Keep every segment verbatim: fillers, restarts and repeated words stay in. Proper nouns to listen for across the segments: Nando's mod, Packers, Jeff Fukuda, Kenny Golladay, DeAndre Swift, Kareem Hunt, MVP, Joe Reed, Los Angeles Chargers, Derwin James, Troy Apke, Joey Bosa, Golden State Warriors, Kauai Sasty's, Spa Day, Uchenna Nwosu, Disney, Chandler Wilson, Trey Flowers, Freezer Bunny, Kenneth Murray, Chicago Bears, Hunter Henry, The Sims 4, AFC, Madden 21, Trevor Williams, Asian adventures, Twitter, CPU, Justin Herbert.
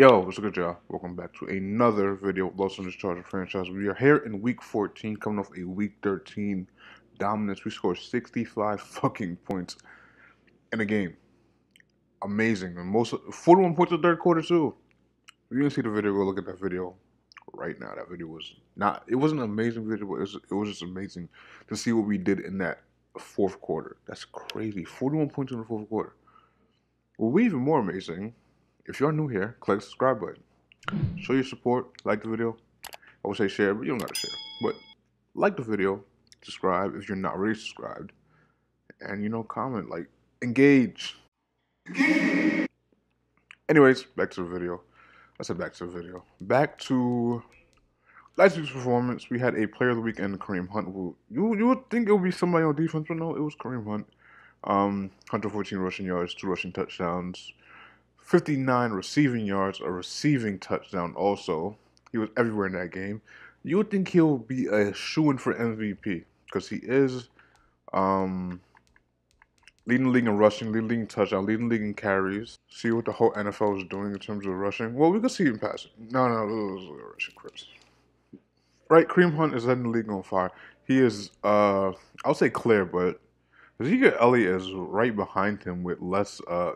Yo, what's good, y'all? Welcome back to another video of Los Angeles Chargers franchise. We are here in week fourteen, coming off a week thirteen dominance. We scored sixty-five fucking points in a game. Amazing. And most forty-one points in the third quarter, too. If you didn't see the video, go look at that video right now. That video was not, it wasn't an amazing video, but it was, it was just amazing to see what we did in that fourth quarter. That's crazy. forty-one points in the fourth quarter. Well, we even more amazing. If you're new here, click the subscribe button. Show your support, like the video. I would say share, but you don't gotta share. But like the video, subscribe if you're not already subscribed, and you know, comment, like, engage. Anyways, back to the video. I said back to the video. Back to last week's performance. We had a player of the week and Kareem Hunt. Who you you would think it would be somebody on defense, but no, it was Kareem Hunt. Um, one hundred fourteen rushing yards, two rushing touchdowns. fifty-nine receiving yards, a receiving touchdown also. He was everywhere in that game. You would think he'll be a shoo-in for M V P because he is um, leading the league in rushing, leading the league in touchdown, leading the league in carries. See what the whole N F L is doing in terms of rushing. Well, we could see him passing. No, no, no, no, rushing, Chris. Right, Kareem Hunt is letting the league on fire. He is, uh, I'll say clear, but Zeke Elliott is right behind him with less uh,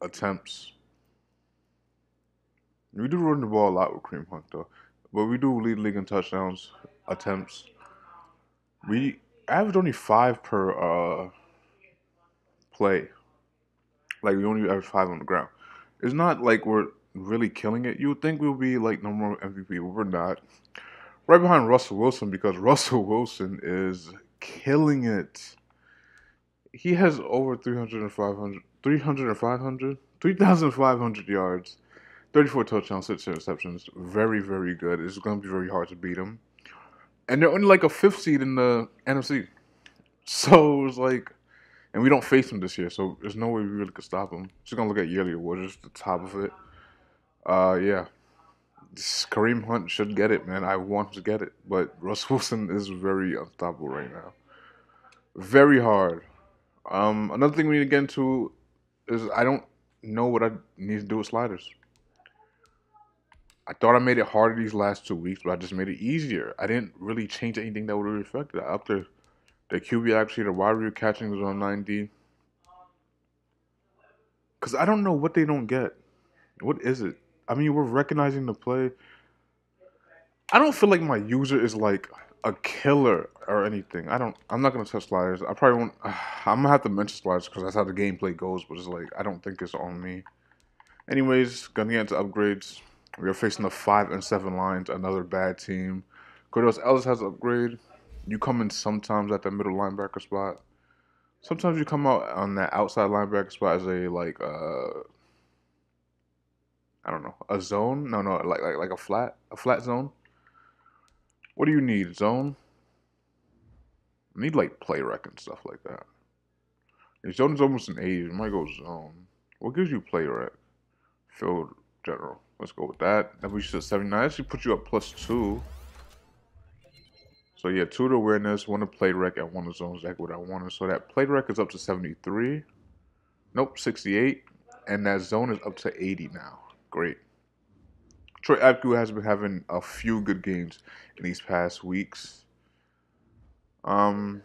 attempts. We do run the ball a lot with Kareem Hunt, though. But we do lead the league in touchdowns, attempts. We average only five per uh, play. Like, we only average five on the ground. It's not like we're really killing it. You would think we'll be, like, number one M V P, but we're not. Right behind Russell Wilson, because Russell Wilson is killing it. He has over three thousand five hundred yards. thirty-four touchdowns, six interceptions. Very, very good. It's going to be very hard to beat them. And they're only like a fifth seed in the N F C. So it's like, and we don't face them this year, so there's no way we really could stop them. Just going to look at yearly awards, just the top of it. Uh, yeah. This Kareem Hunt should get it, man. I want to get it. But Russ Wilson is very unstoppable right now. Very hard. Um, another thing we need to get into is I don't know what I need to do with sliders. I thought I made it harder these last two weeks, but I just made it easier. I didn't really change anything that would really affect it. Up to the Q B, actually, the wide receiver catching was on nine D. Because I don't know what they don't get. What is it? I mean, we're recognizing the play. I don't feel like my user is like a killer or anything. I don't, I'm not going to touch sliders. I probably won't, uh, I'm going to have to mention sliders because that's how the gameplay goes, but it's like, I don't think it's on me. Anyways, going to get into upgrades. We are facing the five and seven lines, another bad team. Curtis Ellis has an upgrade. You come in sometimes at the middle linebacker spot. Sometimes you come out on that outside linebacker spot as a like uh I don't know, a zone? No, no, like like like a flat a flat zone. What do you need? Zone? I need like play rec and stuff like that. If zone's almost an eighty, you might go zone. What gives you play rec? Field general. Let's go with that. That we should seventy-nine. Actually put you up plus two. So yeah, two to awareness, one to play rec, and one to zone exactly what I wanted. So that play rec is up to seventy-three. Nope, sixty-eight. And that zone is up to eighty now. Great. Troy Apke has been having a few good games in these past weeks. Um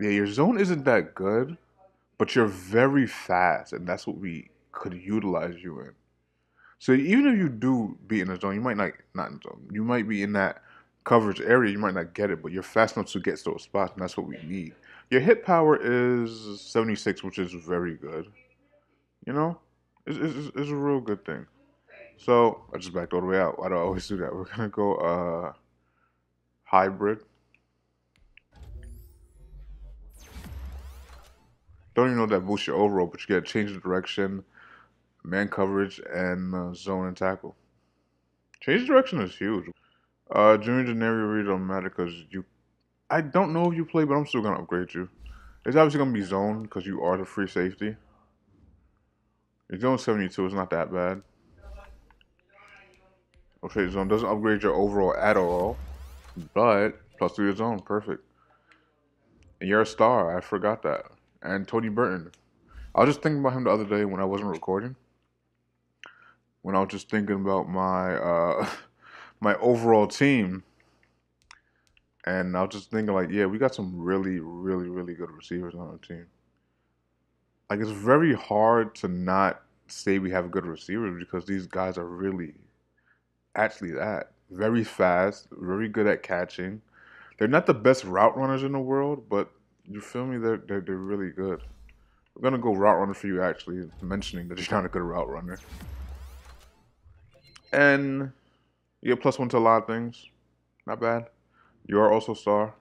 Yeah, your zone isn't that good, but you're very fast, and that's what we could utilize you in. So even if you do be in the zone, you might not, not in the zone, you might be in that coverage area, you might not get it, but you're fast enough to get to those spots, and that's what we need. Your hit power is seventy-six, which is very good. You know, it's, it's, it's a real good thing. So I just backed all the way out. Why do I always do that? We're going to go uh, hybrid. Don't even know that boosts your overall, but you get to change the direction. Man coverage, and uh, zone and tackle. Change direction is huge. Uh, Junior Neri read on matter because you... I don't know if you play, but I'm still going to upgrade you. It's obviously going to be zone because you are the free safety. Your zone seventy-two is not that bad. Okay, zone doesn't upgrade your overall at all, but plus three is zone. Perfect. And you're a star. I forgot that. And Tony Burton. I was just thinking about him the other day when I wasn't recording. when I was just thinking about my uh, my overall team. And I was just thinking, like, yeah, we got some really, really, really good receivers on our team. Like, it's very hard to not say we have good receivers because these guys are really actually that. Very fast, very good at catching. They're not the best route runners in the world, but you feel me? They're, they're, they're really good. We're going to go route runner for you, actually, mentioning that you're not a good route runner. And you're plus one to a lot of things. Not bad. You are also star.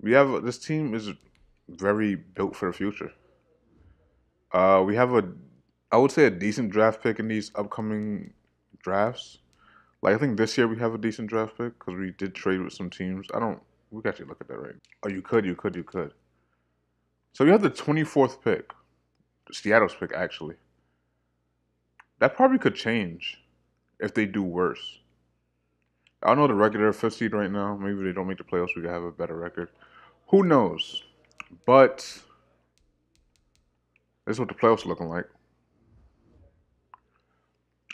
We have, this team is very built for the future. Uh, we have a, I would say a decent draft pick in these upcoming drafts. Like, I think this year we have a decent draft pick because we did trade with some teams. I don't, we can actually look at that right now. Oh, you could, you could, you could. So we have the twenty-fourth pick, Seattle's pick actually. That probably could change if they do worse. I don't know the record. They're a fifth seed right now. Maybe if they don't make the playoffs, we could have a better record. Who knows? But this is what the playoffs are looking like.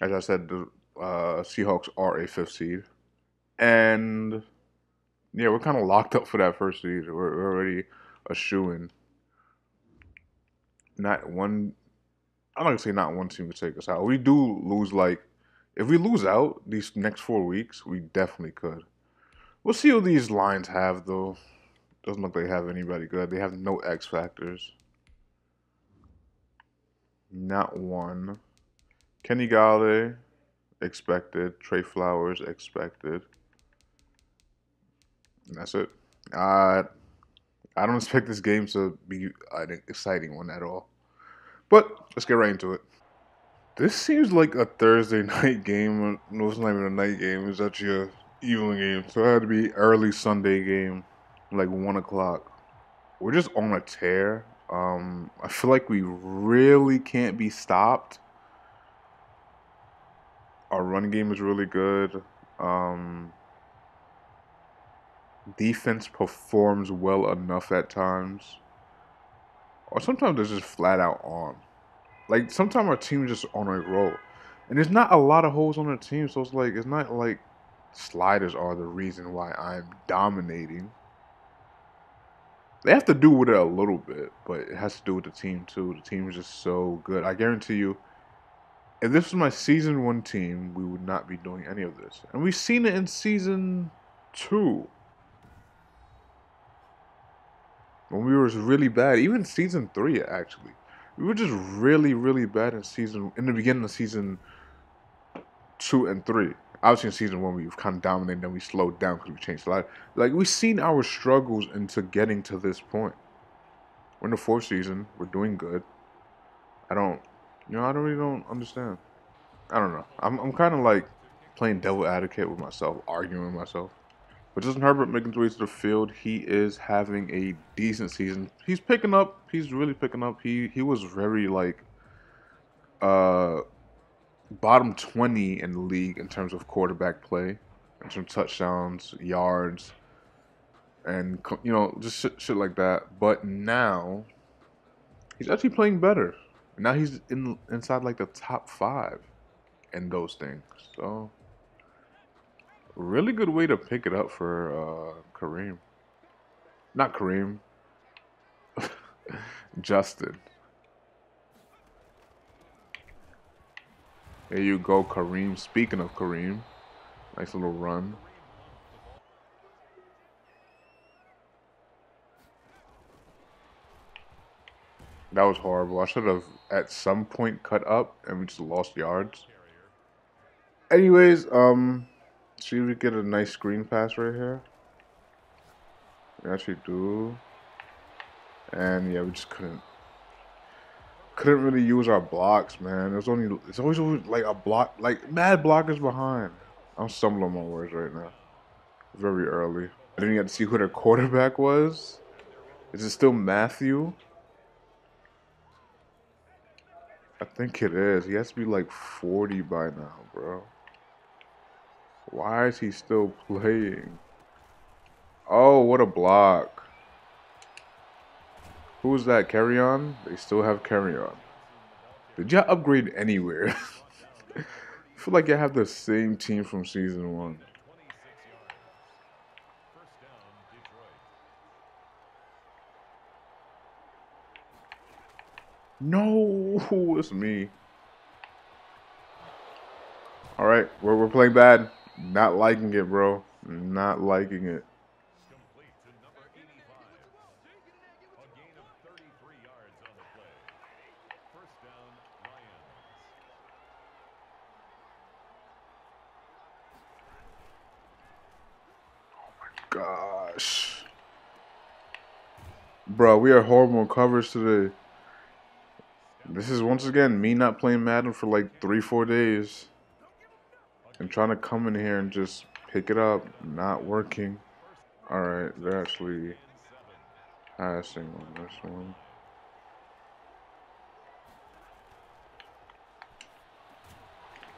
As I said, the uh, Seahawks are a fifth seed. And, yeah, we're kind of locked up for that first seed. We're, we're already a shoo-in. Not one – I'm not going to say not one team could take us out. We do lose, like, if we lose out these next four weeks, we definitely could. We'll see who these Lions have, though. Doesn't look like they have anybody good. They have no X factors. Not one. Kenny Golladay, expected. Trey Flowers, expected. And that's it. Uh, I don't expect this game to be an exciting one at all. But let's get right into it. This seems like a Thursday night game. No, it's not even a night game. It's actually an evening game. So it had to be early Sunday game, like one o'clock. We're just on a tear. Um, I feel like we really can't be stopped. Our run game is really good. Um, defense performs well enough at times. Or sometimes they're just flat out on. Like, sometimes our team is just on a roll. And there's not a lot of holes on our team, so it's like, it's not like sliders are the reason why I'm dominating. They have to do with it a little bit, but it has to do with the team, too. The team is just so good. I guarantee you, if this was my Season one team, we would not be doing any of this. And we've seen it in Season two. When we were really bad. Even Season three, actually. We were just really, really bad in season in the beginning of season two and three. Obviously, in season one, we were kind of dominated, then we slowed down because we changed a lot. Like, we've seen our struggles into getting to this point. We're in the fourth season. We're doing good. I don't, you know, I don't really don't understand. I don't know. I'm, I'm kind of like playing devil advocate with myself, arguing with myself. But Justin Herbert making his way to the field. He is having a decent season. He's picking up. He's really picking up. He he was very, like, uh, bottom twenty in the league in terms of quarterback play, in terms of touchdowns, yards, and, you know, just shit, shit like that. But now he's actually playing better. Now he's in inside, like, the top five in those things. So, really good way to pick it up for uh, Kareem. Not Kareem. Justin. There you go, Kareem. Speaking of Kareem. Nice little run. That was horrible. I should have at some point cut up and we just lost yards. Anyways, um... see if we get a nice screen pass right here. We actually do. And yeah, we just couldn't couldn't really use our blocks, man. It's only it's always, always like a block, like mad blockers behind. I'm stumbling my words right now. Very early. I didn't get to see who their quarterback was. Is it still Matthew? I think it is. He has to be like forty by now, bro. Why is he still playing? Oh, what a block. Who was that, Kerryon? They still have Kerryon. Did y'all upgrade anywhere? I feel like I have the same team from season one. No, it's me. All right, we're, we're playing bad. Not liking it, bro. Not liking it. Gosh. Bro, we are horrible in coverage today. This is, once again, me not playing Madden for like three, four days. And trying to come in here and just pick it up. Not working. Alright, they're actually passing on this one.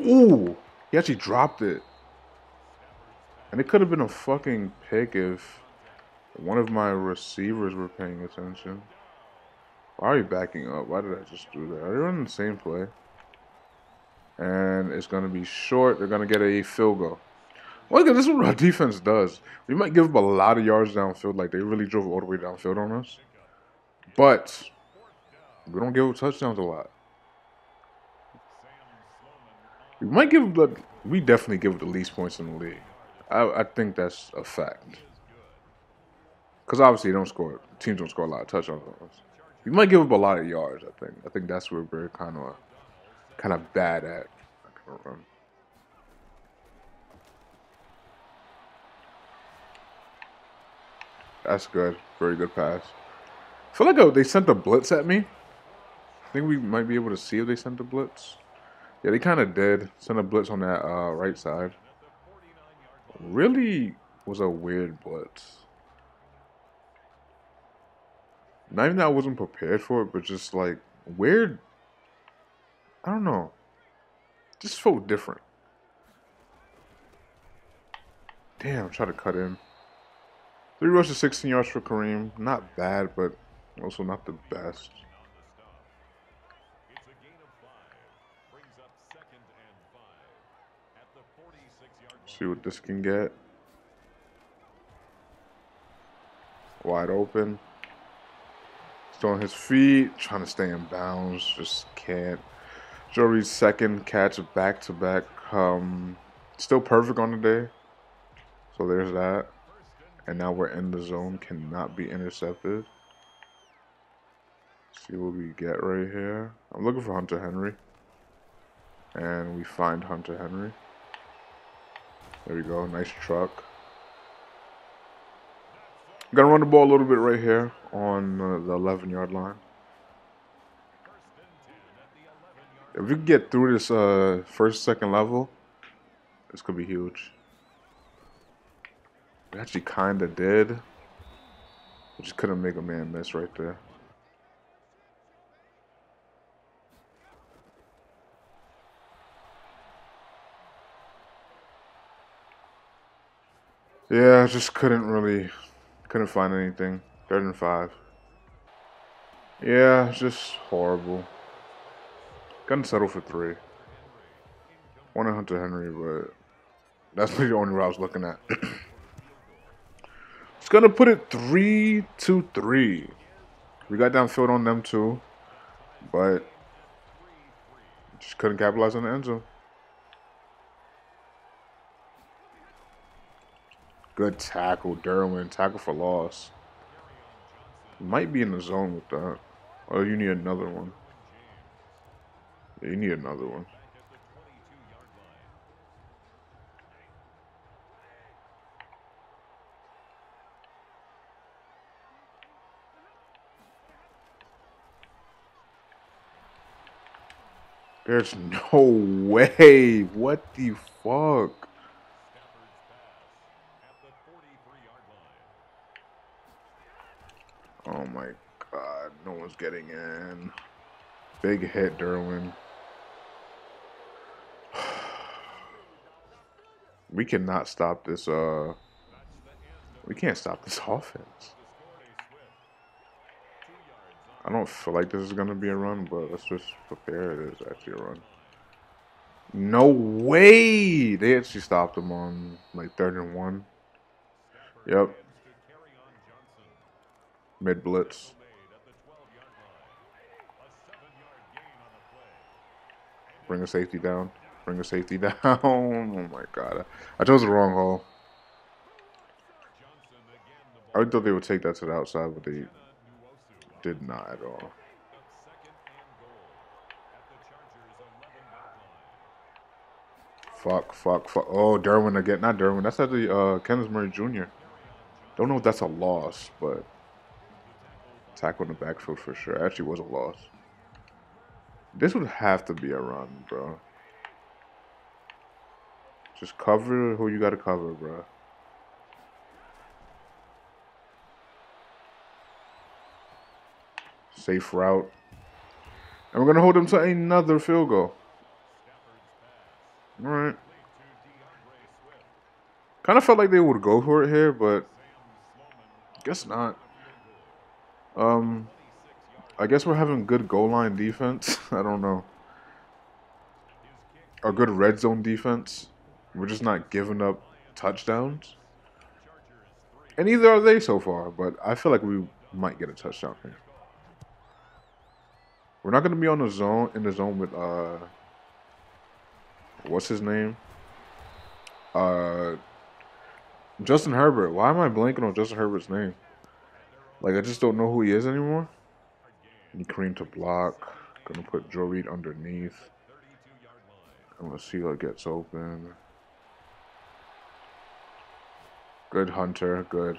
Ooh! He actually dropped it. And it could have been a fucking pick if one of my receivers were paying attention. Why are you backing up? Why did I just do that? They're on the same play. And it's going to be short. They're going to get a field goal. Well, this is what our defense does. We might give up a lot of yards downfield. Like, they really drove all the way downfield on us. But we don't give up touchdowns a lot. We might give up... We definitely give up the least points in the league. I, I think that's a fact. Because obviously, they don't score. Teams don't score a lot of touchdowns on us. We might give up a lot of yards, I think. I think that's where we're kind of kind of bad at. I can't remember. That's good. Very good pass. I feel like oh, they sent a blitz at me. I think we might be able to see if they sent a blitz. Yeah, they kind of did. Sent a blitz on that uh, right side. Really was a weird blitz. Not even that I wasn't prepared for it, but just like weird. I don't know. Just felt different. Damn, try to cut in. Three rushes, sixteen yards for Kareem. Not bad, but also not the best. See what this can get. Wide open. Still on his feet. Trying to stay in bounds. Just can't. Joe Reed's second catch back to back. Um, still perfect on the day. So there's that. And now we're in the zone. Cannot be intercepted. See what we get right here. I'm looking for Hunter Henry. And we find Hunter Henry. There we go. Nice truck. Gonna run the ball a little bit right here on uh, the eleven-yard line. If we can get through this uh, first, second level, this could be huge. We actually kind of did. We just couldn't make a man miss right there. Yeah, I just couldn't really... Couldn't find anything. Third and five. Yeah, it's just horrible. Couldn't settle for three. Wanted Hunter Henry, but that's really the only route I was looking at. It's gonna put it three to three. We got downfield on them too, but just couldn't capitalize on the end zone. Good tackle, Derwin. Tackle for loss. Might be in the zone with that. Oh, you need another one. Yeah, you need another one. There's no way. What the fuck? Oh my god, no one's getting in. Big hit, Derwin. We cannot stop this, uh... We can't stop this offense. I don't feel like this is going to be a run, but let's just prepare it is actually a run. No way! They actually stopped him on like third and one. Yep. Mid blitz. Bring a safety down. Bring a safety down. Oh my god. I chose the wrong hole. I thought they would take that to the outside, but they did not at all. Fuck, fuck, fuck. Oh, Derwin again. Not Derwin. That's actually uh, Kenneth Murray Junior Don't know if that's a loss, but tackle in the backfield for sure. Actually was a loss. This would have to be a run, bro. Just cover who you got to cover, bro. Safe route. And we're going to hold them to another field goal. All right. Kind of felt like they would go for it here, but guess not. Um, I guess we're having good goal line defense. I don't know. Or good red zone defense. We're just not giving up touchdowns. And neither are they so far, but I feel like we might get a touchdown here. We're not going to be on the zone in the zone with uh what's his name? Uh Justin Herbert. Why am I blanking on Justin Herbert's name? Like, I just don't know who he is anymore. Need Kareem to block. Gonna put Joe Reed underneath. I'm gonna see who gets open. Good Hunter, good.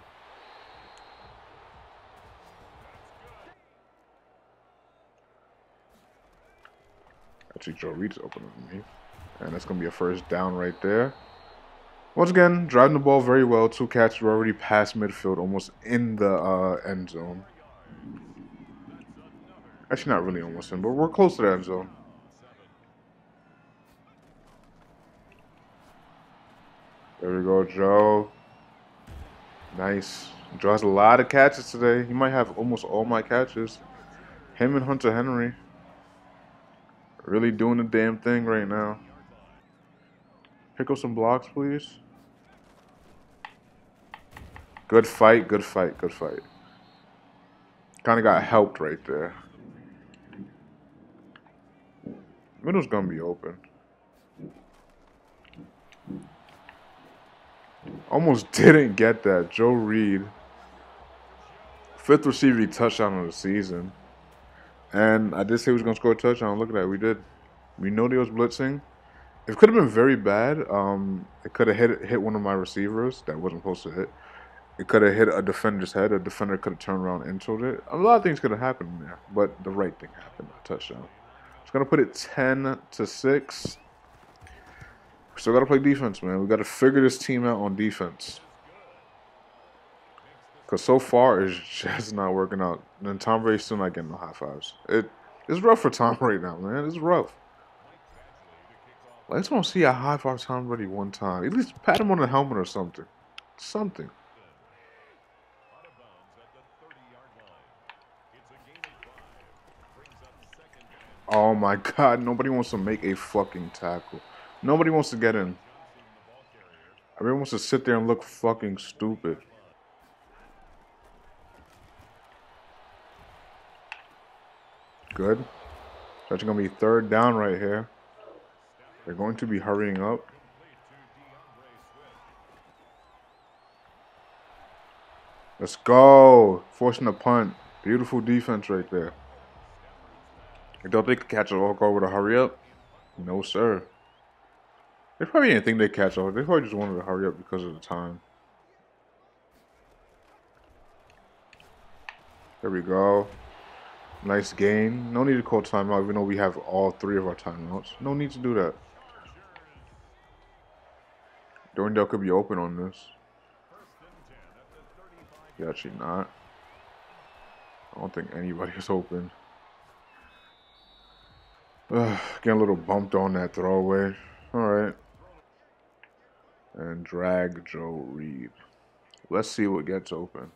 Actually, Joe Reed's open underneath. And that's going to be a first down right there. Once again, driving the ball very well. Two catches, were already past midfield, almost in the uh, end zone. Actually, not really almost in, but we're close to the end zone. There we go, Joe. Nice. Joe has a lot of catches today. He might have almost all my catches. Him and Hunter Henry. Really doing the damn thing right now. Pick up some blocks, please. Good fight, good fight, good fight. Kind of got helped right there. Middle's going to be open. Almost didn't get that. Joe Reed. Fifth receiving touchdown of the season. And I did say he was going to score a touchdown. Look at that. We did. We know they was blitzing. It could have been very bad. Um, it could have hit hit one of my receivers that wasn't supposed to hit. It could have hit a defender's head. A defender could have turned around and told it. A lot of things could have happened there, but the right thing happened. A touchdown. It's gonna put it ten to six. We still gotta play defense, man. We gotta figure this team out on defense. Cause so far it's just not working out. And Tom Brady's still not getting the high fives. It it's rough for Tom right now, man. It's rough. I just want to see a high five Tom Brady one time. At least pat him on the helmet or something. Something. Oh my god, nobody wants to make a fucking tackle. Nobody wants to get in. Everyone wants to sit there and look fucking stupid. Good. So it's going to be third down right here. They're going to be hurrying up. Let's go. Forcing a punt. Beautiful defense right there. I thought they could catch a walk over to hurry up. No, sir. They probably didn't think they'd catch over. They probably just wanted to hurry up because of the time. There we go. Nice gain. No need to call timeout, even though we have all three of our timeouts. No need to do that. Dorian Dale could be open on this. Yeah, actually not. I don't think anybody is open. Ugh, getting a little bumped on that throwaway. Alright. And drag Joe Reed. Let's see what gets open.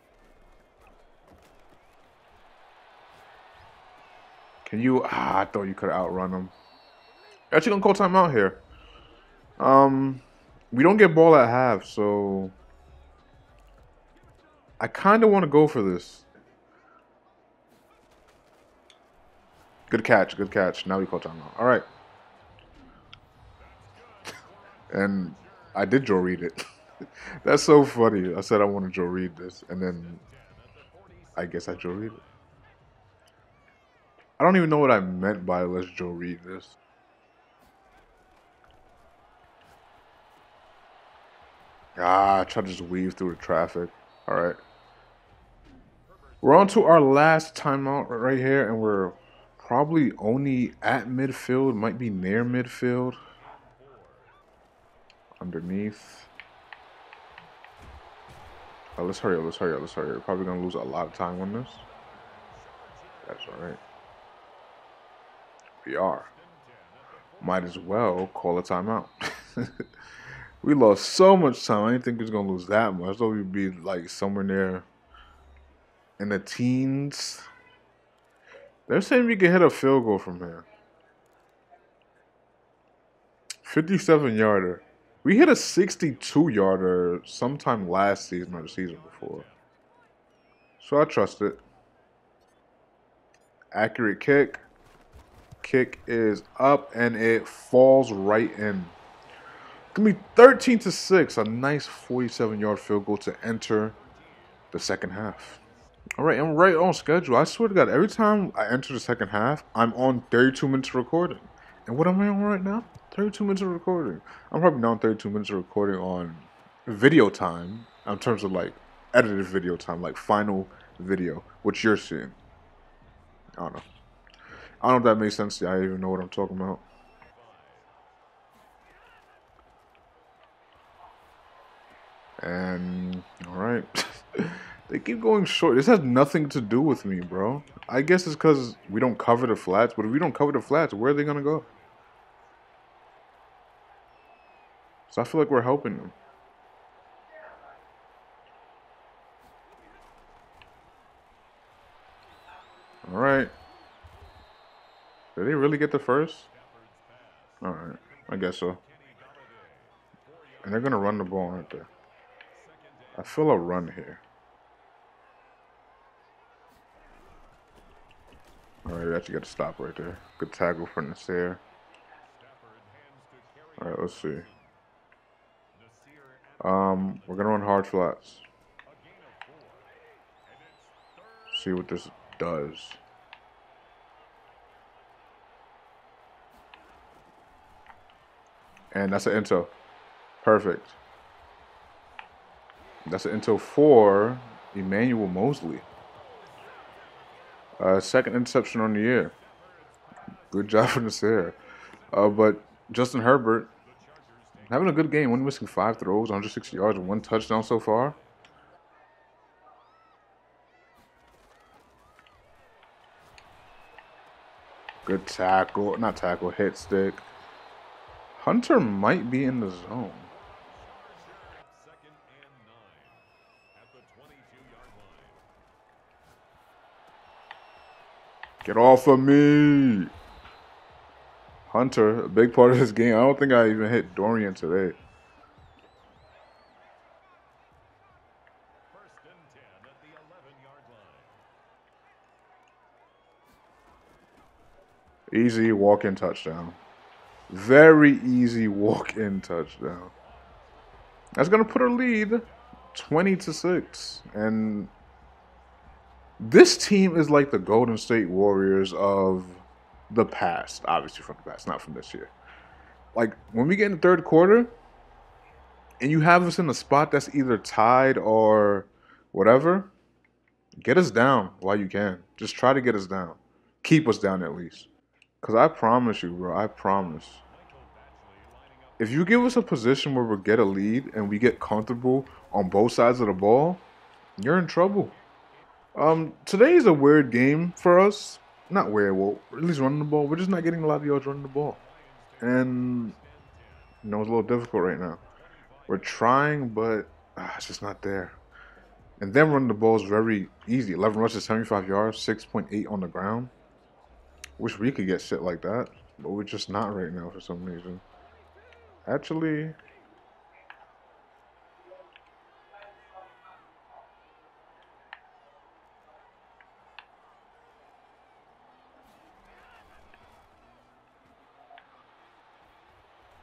Can you... Ah, I thought you could outrun him. Actually, gonna call timeout here. Um, we don't get ball at half, so I kind of want to go for this. Good catch, good catch. Now we call timeout. All right. And I did Joe Reed it. That's so funny. I said I want to Joe Reed this, and then I guess I Joe Reed it. I don't even know what I meant by let's Joe Reed this. Ah, I try to just weave through the traffic. All right. We're on to our last timeout right here, and we're probably only at midfield, might be near midfield. Underneath. Oh, let's hurry up, let's hurry up, let's hurry up. Probably going to lose a lot of time on this. That's all right. We are. Might as well call a timeout. We lost so much time. I didn't think we was going to lose that much. I thought we'd be like somewhere near in the teens. They're saying we can hit a field goal from here. fifty-seven yarder. We hit a sixty-two yarder sometime last season or the season before. So I trust it. Accurate kick. Kick is up and it falls right in. Gonna be thirteen to six, a nice forty-seven yard field goal to enter the second half. All right, I'm right on schedule. I swear to God, every time I enter the second half, I'm on thirty-two minutes of recording. And what am I on right now? thirty-two minutes of recording. I'm probably not on thirty-two minutes of recording on video time, in terms of like edited video time, like final video, which you're seeing. I don't know. I don't know if that makes sense to you. I don't even know what I'm talking about. And, alright. They keep going short. This has nothing to do with me, bro. I guess it's because we don't cover the flats. But if we don't cover the flats, where are they going to go? So I feel like we're helping them. Alright. Did they really get the first? Alright. I guess so. And they're going to run the ball, aren't they? I feel a run here. Alright, we actually got to stop right there. Good tackle for Nasir. Alright, let's see. Um, we're going to run hard flats. See what this does. And that's an intro. Perfect. That's an intel for Emmanuel Mosley. Uh, second interception on the year. Good job for Nasir. Uh, but Justin Herbert, having a good game. Only missing five throws, one hundred sixty yards, and one touchdown so far. Good tackle. Not tackle, hit stick. Hunter might be in the zone. Get off of me! Hunter, a big part of this game. I don't think I even hit Dorian today. First and ten at the eleven yard line. Easy walk-in touchdown. Very easy walk-in touchdown. That's going to put a lead twenty to six. And this team is like the Golden State Warriors of the past. Obviously from the past, not from this year. Like, when we get in the third quarter, and you have us in a spot that's either tied or whatever, get us down while you can. Just try to get us down. Keep us down at least. Because I promise you, bro, I promise. If you give us a position where we get a lead and we get comfortable on both sides of the ball, you're in trouble. Um, today is a weird game for us. Not weird, well, at least running the ball. We're just not getting a lot of yards running the ball. And, you know, it's a little difficult right now. We're trying, but ah, it's just not there. And then running the ball is very easy. eleven rushes, seventy-five yards, six point eight on the ground. Wish we could get shit like that, but we're just not right now for some reason. Actually,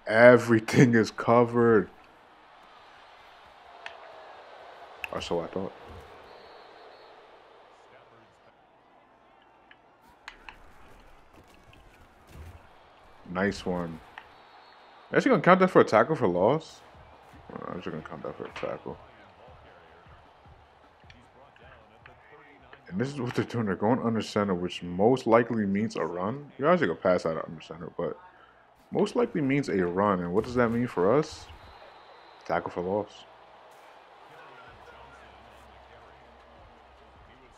everything is covered. Or so I thought. Nice one. Actually gonna count that for a tackle for loss? I'm just gonna count that for a tackle. And this is what they're doing. They're going under center, which most likely means a run. You're actually gonna pass out of under center, but most likely means a run. And what does that mean for us? Tackle for loss.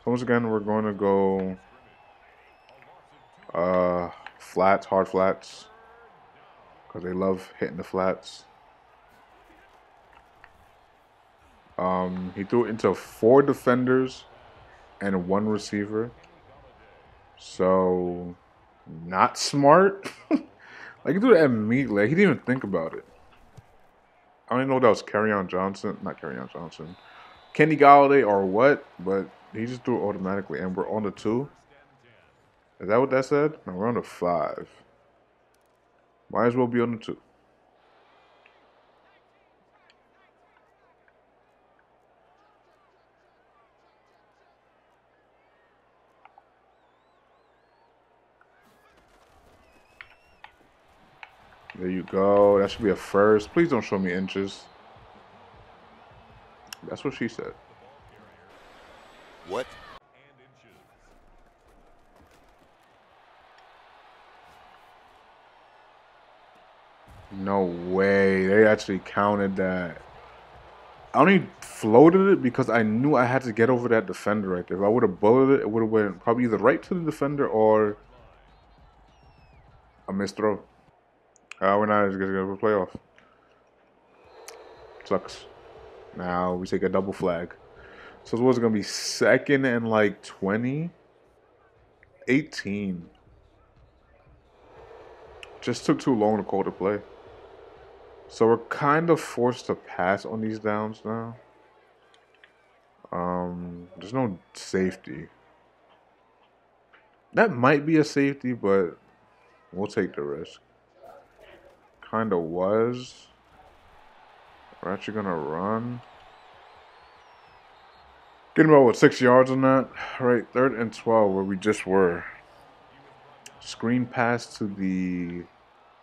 So once again, we're going to go uh, flats, hard flats. Because they love hitting the flats. Um, he threw it into four defenders and one receiver. So, not smart. Like, he threw that immediately. Like, he didn't even think about it. I don't even know if that was Kerryon Johnson. Not Kerryon Johnson. Kenny Golladay or what. But he just threw it automatically. And we're on the two. Is that what that said? No, we're on the five. Might as well be on the two. There you go. That should be a first. Please don't show me inches. That's what she said. What? No way. They actually counted that. I only floated it because I knew I had to get over that defender right there. If I would have bulleted it, it would have went probably either right to the defender or a missed throw. Uh, we're not going to get a playoff. Sucks. Now we take a double flag. So it was going to be second and like twenty. eighteen. Just took too long to call the play. So we're kind of forced to pass on these downs now. Um, there's no safety. That might be a safety, but we'll take the risk. Kind of was. We're actually going to run. Getting about, what, six yards on that? All right, third and twelve, where we just were. Screen pass to the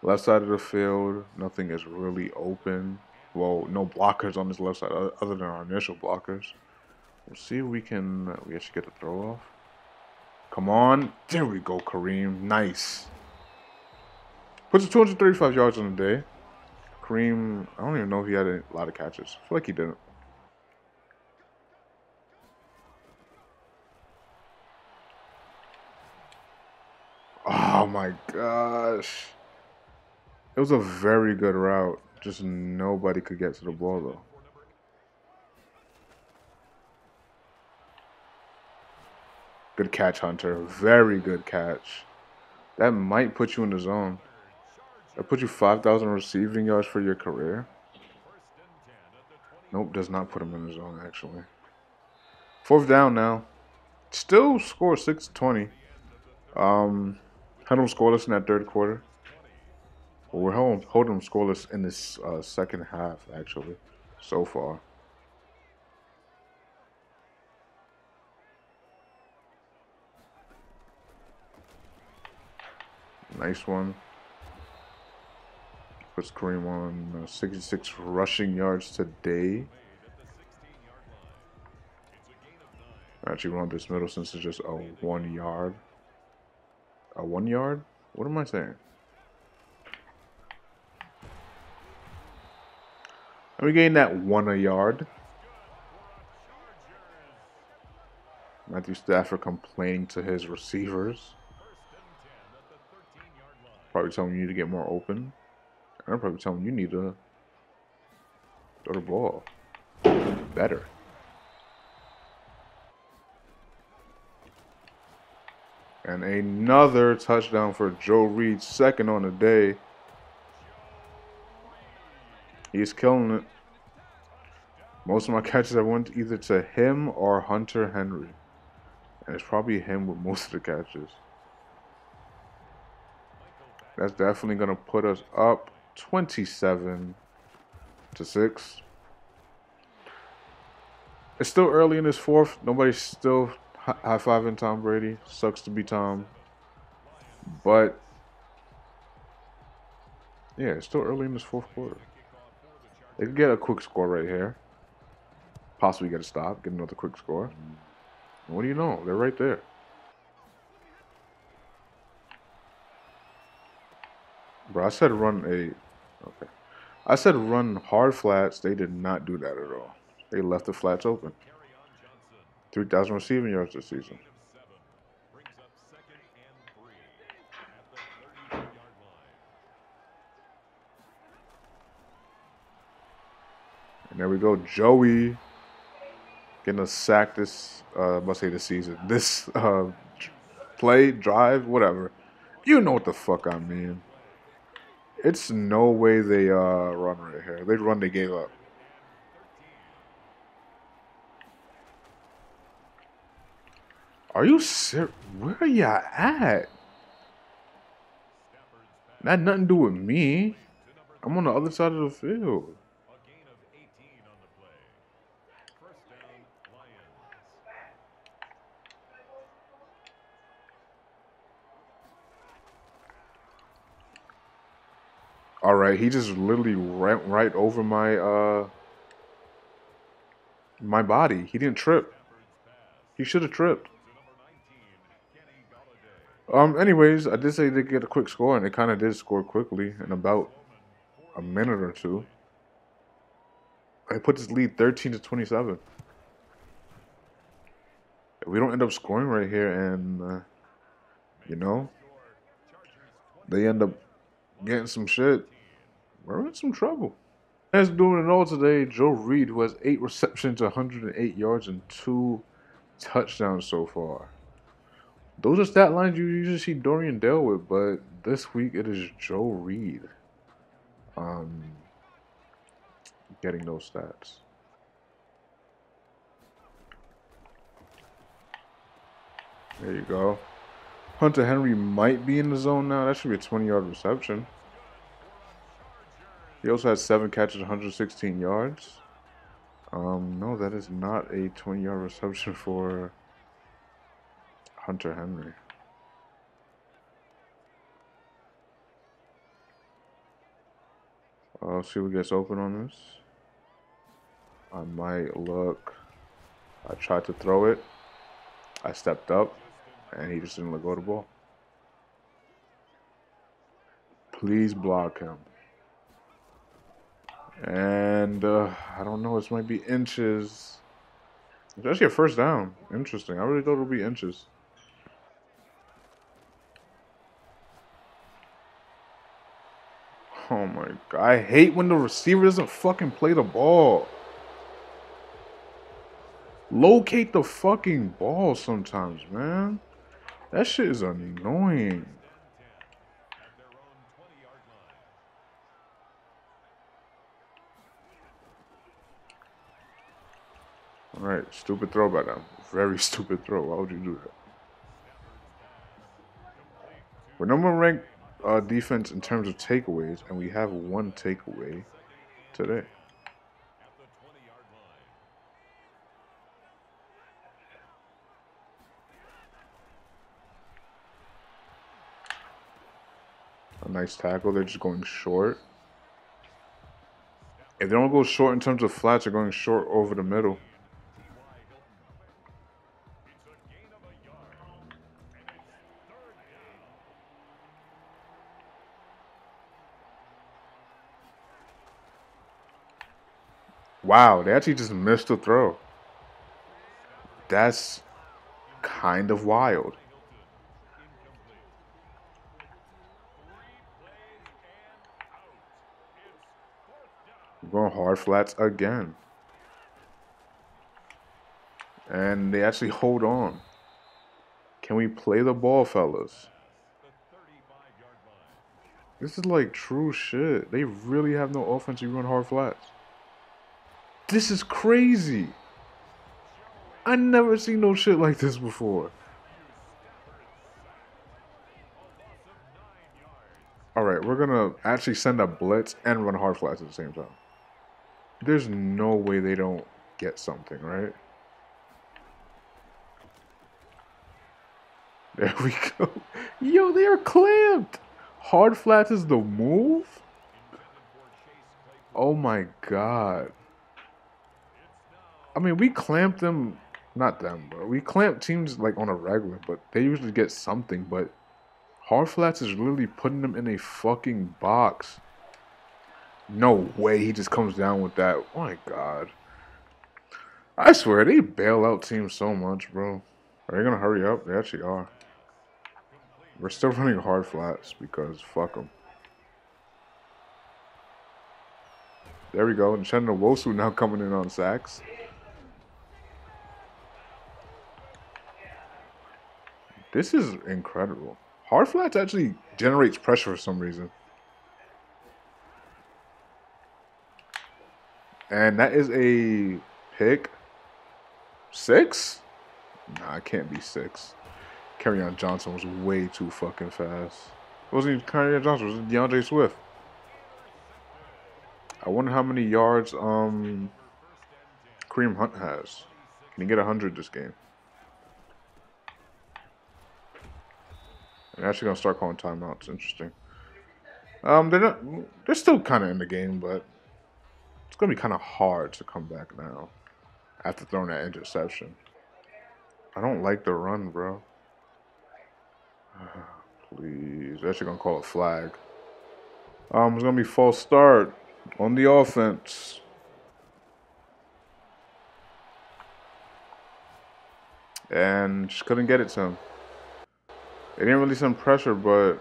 left side of the field. Nothing is really open. Well, no blockers on this left side other than our initial blockers. We'll see if we can... We actually get the throw off. Come on. There we go, Kareem. Nice. Puts it two hundred thirty-five yards on the day. Kareem, I don't even know if he had a lot of catches. I feel like he didn't. Oh my gosh. It was a very good route. Just nobody could get to the ball, though. Good catch, Hunter. Very good catch. That might put you in the zone. That put you five thousand receiving yards for your career. Nope, does not put him in the zone, actually. Fourth down now. Still score six twenty. Um... Held them scoreless in that third quarter. Well, we're holding, holding them scoreless in this uh, second half, actually, so far. Nice one. Puts Kareem on uh, sixty-six rushing yards today. Actually, run this middle since it's just a one yard. A one yard? What am I saying? And we gained that one a yard. Matthew Stafford complaining to his receivers. Probably telling you to get more open. I'm probably telling you need to throw the ball better. And another touchdown for Joe Reed, second on the day. He's killing it. Most of my catches I went either to him or Hunter Henry. And it's probably him with most of the catches. That's definitely going to put us up twenty-seven to six. It's still early in this fourth. Nobody's still high-fiving Tom Brady. Sucks to be Tom. But, yeah, it's still early in this fourth quarter. They can get a quick score right here. Possibly get a stop, get another quick score. And what do you know? They're right there. Bro, I said run a... Okay. I said run hard flats. They did not do that at all. They left the flats open. three thousand receiving yards this season. And there we go. Joey getting a sack this, uh, I must say this season. This uh, play, drive, whatever. You know what the fuck I mean. It's no way they uh, run right here. They run, they gave up. Are you serious? Where are y'all at? That had nothing to do with me. I'm on the other side of the field. All right, he just literally ran right over my uh my body. He didn't trip. He should have tripped. Um. Anyways, I did say they get a quick score, and they kind of did score quickly in about a minute or two. I put this lead thirteen to twenty-seven. If we don't end up scoring right here, and uh, you know, they end up getting some shit, we're in some trouble. That's doing it all today. Joe Reed, who has eight receptions, one hundred eight yards, and two touchdowns so far. Those are stat lines you usually see Dorian Dale with, but this week it is Joe Reed um, getting those stats. There you go. Hunter Henry might be in the zone now. That should be a twenty-yard reception. He also has seven catches, one hundred sixteen yards. Um, no, that is not a twenty-yard reception for Hunter Henry. I'll see what gets open on this. I might look. I tried to throw it. I stepped up. And he just didn't let go of the ball. Please block him. And uh, I don't know. This might be inches. It's actually a first down. Interesting. I really thought it would be inches. Oh my God. I hate when the receiver doesn't fucking play the ball. Locate the fucking ball sometimes, man. That shit is annoying. All right, stupid throw by them. Very stupid throw. Why would you do that? We're number one ranked uh, defense in terms of takeaways, and we have one takeaway today. Nice tackle. They're just going short. If they don't go short in terms of flats, they're going short over the middle. Wow, they actually just missed the throw. That's kind of wild. Going hard flats again. And they actually hold on. Can we play the ball, fellas? This is like true shit. They really have no offense. You run hard flats. This is crazy. I never seen no shit like this before. Alright, we're gonna actually send a blitz and run hard flats at the same time. There's no way they don't get something, right? There we go. Yo, they are clamped! Hard flats is the move? Oh my god. I mean, we clamp them, not them, bro. We clamp teams like on a regular, but they usually get something. But hard flats is literally putting them in a fucking box. No way he just comes down with that. Oh my god. I swear, they bail out teams so much, bro. Are they going to hurry up? They actually are. We're still running hard flats because fuck them. There we go. And Uchenna Nwosu now coming in on sacks. This is incredible. Hard flats actually generates pressure for some reason. And that is a pick. Six? Nah, it can't be six. Kerryon Johnson was way too fucking fast. It wasn't even Kerryon Johnson. It was DeAndre Swift. I wonder how many yards um, Kareem Hunt has. Can he get one hundred this game? They're actually gonna start calling timeouts. Interesting. Um, they're not. They're still kind of in the game, but it's gonna be kind of hard to come back now after throwing that interception. I don't like the run, bro. Please, they're actually gonna call a flag. Um, it's gonna be false start on the offense. And just couldn't get it to him. They didn't really send pressure, but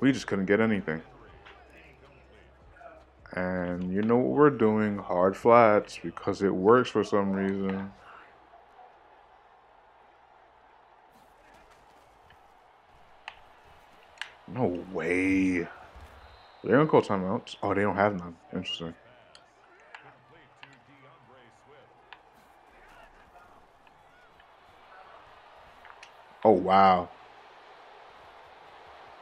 we just couldn't get anything. And you know what we're doing? Hard flats, because it works for some reason. No way. They're going to call timeouts. Oh, they don't have none. Interesting. Oh, wow.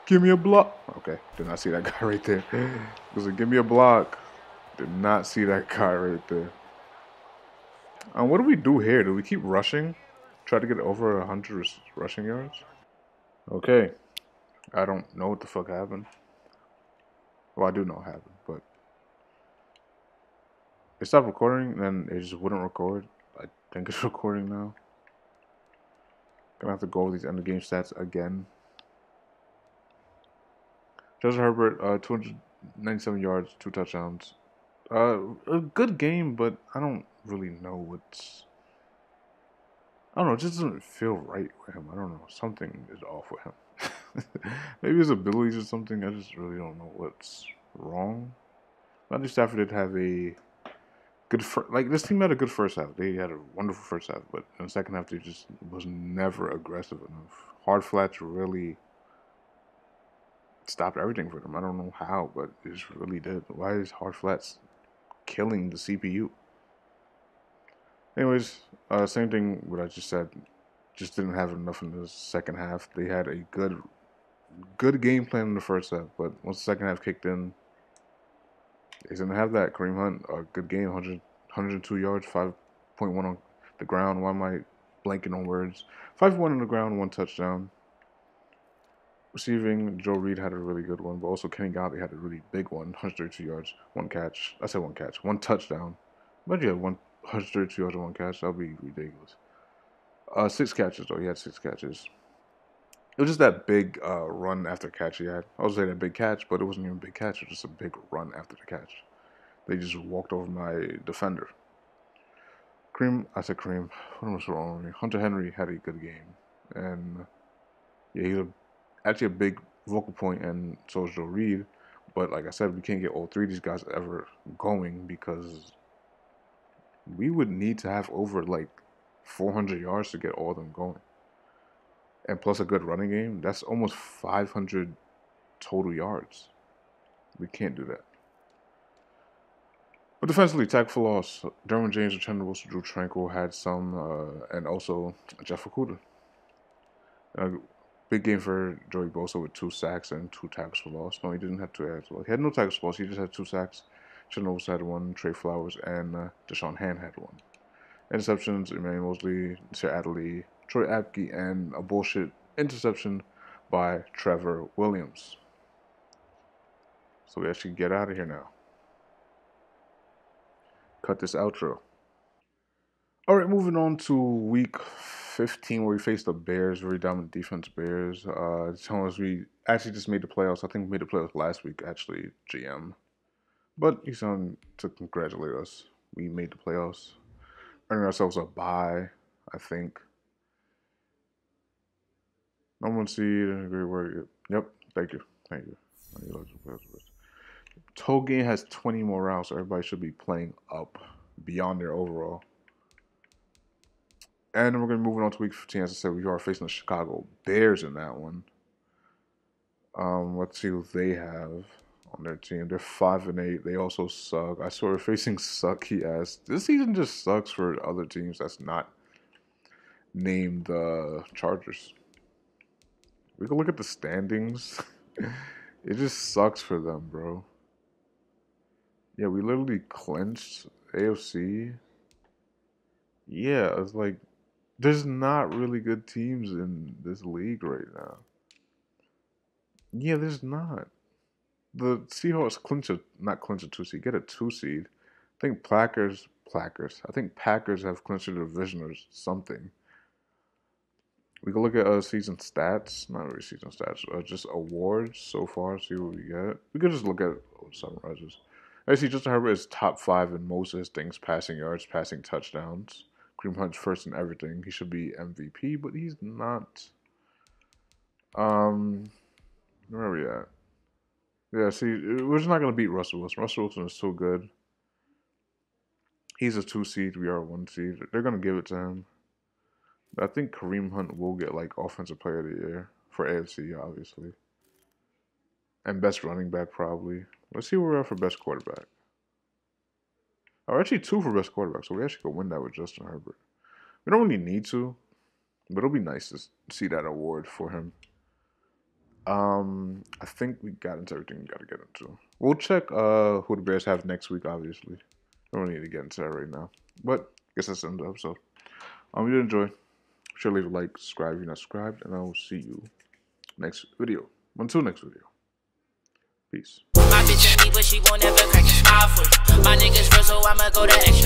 Give me a block. Okay. Did not see that guy right there. It was like, give me a block. Did not see that guy right there. Um, what do we do here? Do we keep rushing? Try to get over one hundred rushing yards? Okay. I don't know what the fuck happened. Well, I do know what happened, but it stopped recording, and then it just wouldn't record. I think it's recording now. Gonna have to go over these end of game stats again. Justin Herbert, uh, two hundred ninety-seven yards, two touchdowns. Uh, a good game, but I don't really know what's. I don't know. It just doesn't feel right with him. I don't know. Something is off with him. Maybe his abilities or something. I just really don't know what's wrong. Matthew Stafford did have a good first. Like, this team had a good first half. They had a wonderful first half, but in the second half, they just was never aggressive enough. Hard flats really stopped everything for them. I don't know how, but it just really did. Why is hard flats killing the C P U? Anyways, uh, same thing what I just said. Just didn't have enough in the second half. They had a good, good game plan in the first half, but once the second half kicked in, they didn't have that. Kareem Hunt, a good game, one hundred, one hundred two yards, five point one on the ground. Why am I blanking on words? five point one on the ground, one touchdown. Receiving, Joe Reed had a really good one, but also Kenny Golladay had a really big one, one hundred thirty-two yards, one catch. I said one catch, one touchdown. Imagine you had one hundred thirty-two yards and one catch. That would be ridiculous. Uh, six catches, though. He had six catches. It was just that big uh, run after catch he had. I was saying that big catch, but it wasn't even a big catch. It was just a big run after the catch. They just walked over my defender. Kareem, I said Kareem. What was wrong with me? Hunter Henry had a good game. And, yeah, he was a, actually a big vocal point, and so was Joe Reed. But, like I said, we can't get all three of these guys ever going because we would need to have over, like, four hundred yards to get all of them going, and plus a good running game. That's almost five hundred total yards. We can't do that. But defensively, tackle for loss, Derwin James and Chandler Wilson, Drue Tranquill had some, uh, and also Jeff Fukuda. Uh, big game for Joey Bosa with two sacks and two tackles for loss. No, he didn't have two tackles for loss. He had no tackles for loss. He just had two sacks. Chandler Wilson had one. Trey Flowers and uh, Deshaun Hand had one. Interceptions, Emmanuel Mosley, Nasir Adderley, Troy Apke, and a bullshit interception by Trevor Williams. So we actually get out of here now. Cut this outro. All right, moving on to week fifteen, where we faced the Bears, very dominant defense Bears. Uh, telling us we actually just made the playoffs. I think we made the playoffs last week, actually, G M. But he's on to congratulate us. We made the playoffs, earning ourselves a bye, I think. Number one seed, great work. Yep, thank you, thank you. Thank you. Toe game has twenty more rounds, so everybody should be playing up beyond their overall. And we're going to move on to week fifteen. As I said, we are facing the Chicago Bears in that one. Um, let's see who they have on their team. They're five and eight. They also suck. I swear, we're facing sucky ass. This season just sucks for other teams that's not named uh, Chargers. We can look at the standings. It just sucks for them, bro. Yeah, we literally clinched A F C. Yeah, it's like there's not really good teams in this league right now. Yeah, there's not. The Seahawks clinch a not clinch a two seed, get a two seed. I think Packers, Packers. I think Packers have clinched a division or something. We can look at uh, season stats, not really season stats, uh, just awards so far. See what we get. We could just look at oh, summarizes. I see Justin Herbert is top five in most of his things: passing yards, passing touchdowns. Kareem Hunt first in everything. He should be M V P, but he's not. Um, where are we at? Yeah, see, we're just not gonna beat Russell Wilson. Russell Wilson is so good. He's a two seed. We are a one seed. They're gonna give it to him. I think Kareem Hunt will get like offensive player of the year for A F C, obviously, and best running back probably. Let's see where we're at for best quarterback. Oh, actually two for best quarterback, so we actually could win that with Justin Herbert. We don't really need to, but it'll be nice to see that award for him. Um, I think we got into everything we got to get into. We'll check uh who the Bears have next week, obviously. We don't need to get into that right now. But I guess that's the end of the episode. Um, you did enjoy. Be sure to leave a like, subscribe if you're not subscribed, and I will see you next video. Until next video. Peace. My bitch ain't me, but she won't ever crack an eye for you. My niggas real, so I'ma go to extra.